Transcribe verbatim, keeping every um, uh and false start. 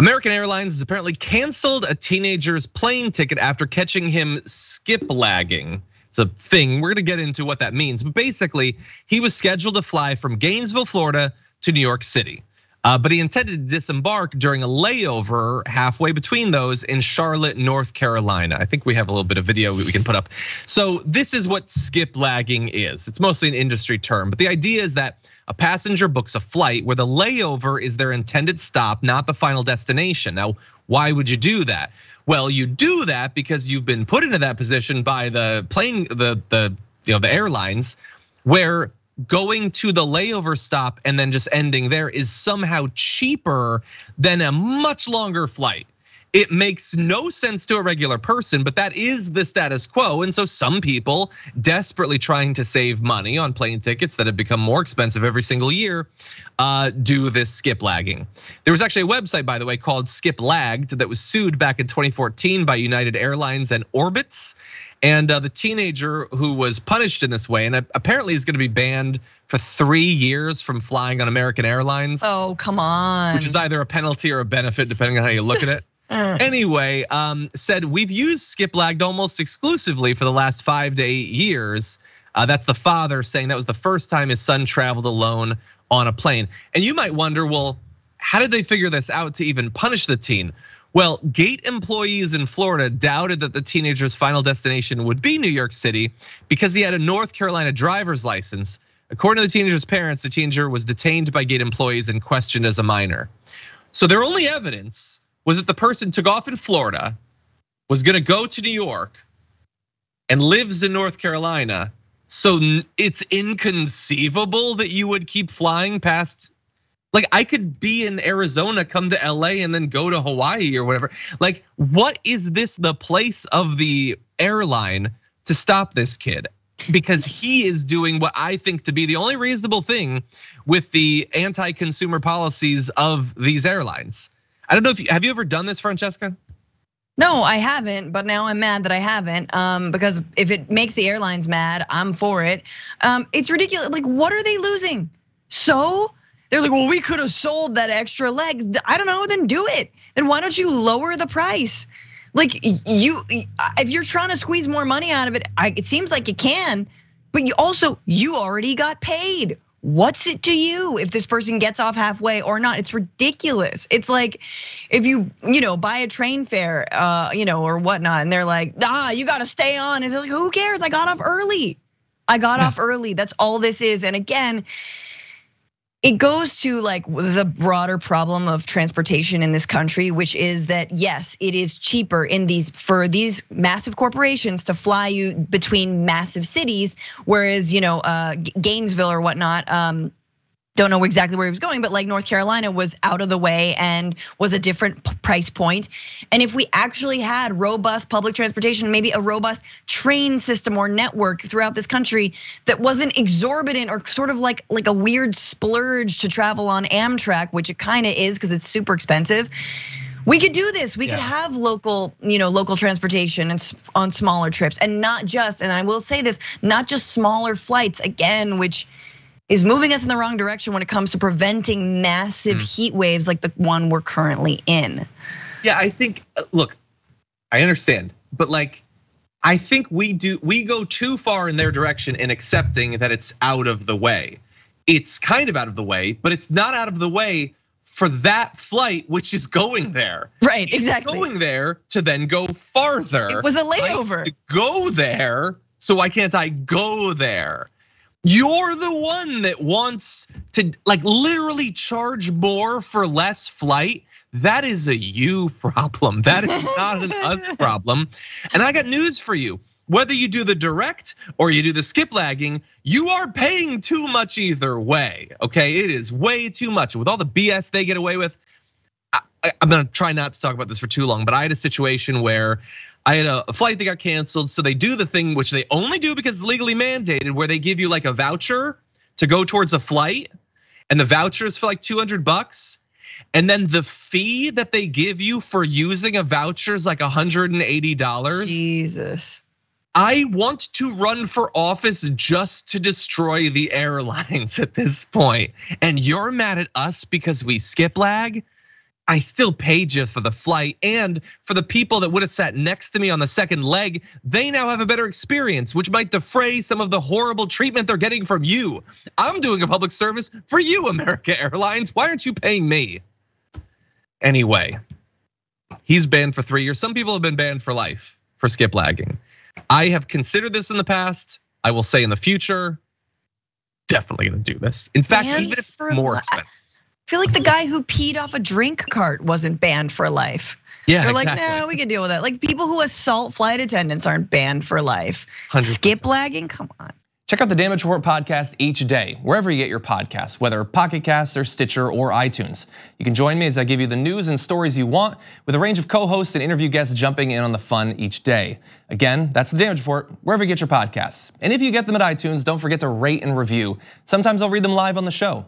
American Airlines has apparently canceled a teenager's plane ticket after catching him skip lagging. It's a thing, we're gonna get into what that means. But basically, he was scheduled to fly from Gainesville, Florida to New York City. But he intended to disembark during a layover halfway between those in Charlotte, North Carolina. I think we have a little bit of video we can put up. So this is what skip lagging is. It's mostly an industry term, but the idea is that a passenger books a flight where the layover is their intended stop, not the final destination. Now, why would you do that? Well, you do that because you've been put into that position by the plane, the the you know the airlines, where going to the layover stop and then just ending there is somehow cheaper than a much longer flight. It makes no sense to a regular person, but that is the status quo. And so some people desperately trying to save money on plane tickets that have become more expensive every single year do this skip lagging. There was actually a website, by the way, called Skip Lagged that was sued back in twenty fourteen by United Airlines and Orbitz. And the teenager who was punished in this way, and apparently is going to be banned for three years from flying on American Airlines. Oh, come on. Which is either a penalty or a benefit, depending on how you look at it. Anyway, um, said we've used skip lagged almost exclusively for the last five to eight years. Uh, that's the father saying that was the first time his son traveled alone on a plane. And you might wonder, well, how did they figure this out to even punish the teen? Well, gate employees in Florida doubted that the teenager's final destination would be New York City because he had a North Carolina driver's license. According to the teenager's parents, the teenager was detained by gate employees and questioned as a minor. So their only evidence was that the person took off in Florida, was gonna go to New York, and lives in North Carolina. So it's inconceivable that you would keep flying past. Like, I could be in Arizona, come to L A, and then go to Hawaii or whatever. Like, what is this, the place of the airline to stop this kid? Because he is doing what I think to be the only reasonable thing with the anti-consumer policies of these airlines. I don't know if you, have you ever done this, Francesca? No, I haven't, but now I'm mad that I haven't um, because if it makes the airlines mad, I'm for it. Um, it's ridiculous, like, what are they losing? So? They're like, well, we could have sold that extra leg. I don't know, then do it. Then why don't you lower the price? Like, you, if you're trying to squeeze more money out of it, it seems like you can, but you also, you already got paid. What's it to you if this person gets off halfway or not? It's ridiculous. It's like if you, you know, buy a train fare, uh, you know, or whatnot, and they're like, ah, you gotta stay on. And they're like, who cares? I got off early. I got off early. That's all this is. And again, it goes to like the broader problem of transportation in this country, which is that yes, it is cheaper in these for these massive corporations to fly you between massive cities, whereas you know Gainesville or whatnot. Um, don't know exactly where he was going, but like North Carolina was out of the way and was a different price point. And if we actually had robust public transportation, maybe a robust train system or network throughout this country that wasn't exorbitant or sort of like like a weird splurge to travel on Amtrak, which it kind of is because it's super expensive. We could do this. We yeah. could have local, you know, local transportation and on smaller trips, and not just, and I will say this, not just smaller flights again, which is moving us in the wrong direction when it comes to preventing massive mm. heat waves like the one we're currently in. Yeah, I think, look, I understand, but like, I think we do, we go too far in their direction in accepting that it's out of the way. It's kind of out of the way, but it's not out of the way for that flight, which is going there. Right, exactly. It's going there to then go farther. It was a layover. I to go there, so why can't I go there? You're the one that wants to like literally charge more for less flight. That is a you problem. That is not an us problem. And I got news for you. Whether you do the direct or you do the skip lagging, you are paying too much either way, okay? It is way too much. With all the B S they get away with, I, I, I'm gonna try not to talk about this for too long, but I had a situation where I had a flight that got canceled, so they do the thing which they only do because it's legally mandated, where they give you like a voucher to go towards a flight, and the voucher is for like two hundred bucks. And then the fee that they give you for using a voucher is like one hundred eighty dollars. Jesus. I want to run for office just to destroy the airlines at this point, and you're mad at us because we skip lag? I still paid you for the flight, and for the people that would have sat next to me on the second leg, they now have a better experience, which might defray some of the horrible treatment they're getting from you. I'm doing a public service for you, American Airlines. Why aren't you paying me? Anyway, he's banned for three years. Some people have been banned for life for skip lagging. I have considered this in the past. I will say in the future, definitely gonna do this. In fact, banned even if it's more expensive. I feel like the guy who peed off a drink cart wasn't banned for life. Yeah, they're exactly. like, nah, we can deal with that. Like people who assault flight attendants aren't banned for life. one hundred percent. Skip lagging, come on. Check out the Damage Report podcast each day, wherever you get your podcasts, whether Pocket Casts or Stitcher or iTunes. You can join me as I give you the news and stories you want with a range of co-hosts and interview guests jumping in on the fun each day. Again, that's the Damage Report, wherever you get your podcasts. And if you get them at iTunes, don't forget to rate and review. Sometimes I'll read them live on the show.